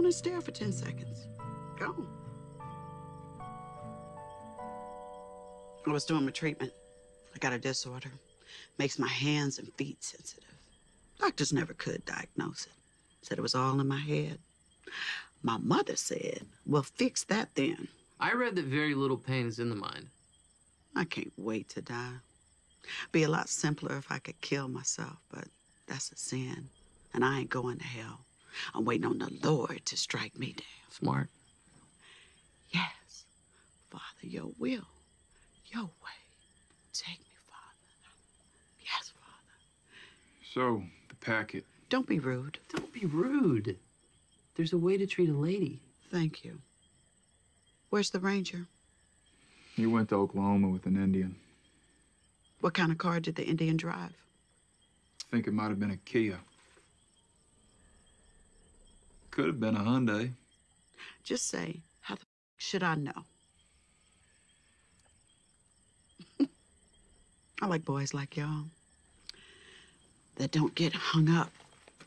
alone and stare for 10 seconds. Gone. I was doing my treatment. I got a disorder. Makes my hands and feet sensitive. Doctors never could diagnose it. Said it was all in my head. My mother said, well, fix that then. I read that very little pain is in the mind. I can't wait to die. Be a lot simpler if I could kill myself, but that's a sin, and I ain't going to hell. I'm waiting on the Lord to strike me down. Smart. Yes. Father, your will, your way. Take me, Father. Yes, Father. So, the packet. Don't be rude. Don't be rude. There's a way to treat a lady. Thank you. Where's the ranger? He went to Oklahoma with an Indian. What kind of car did the Indian drive? I think it might have been a Kia. Could have been a Hyundai. Just say, how the f should I know? I like boys like y'all that don't get hung up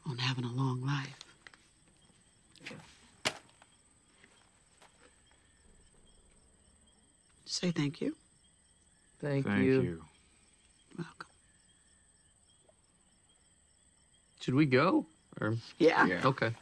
on having a long life. Say thank you. Thank you. Thank you. Welcome. Should we go? Or... Yeah. Okay.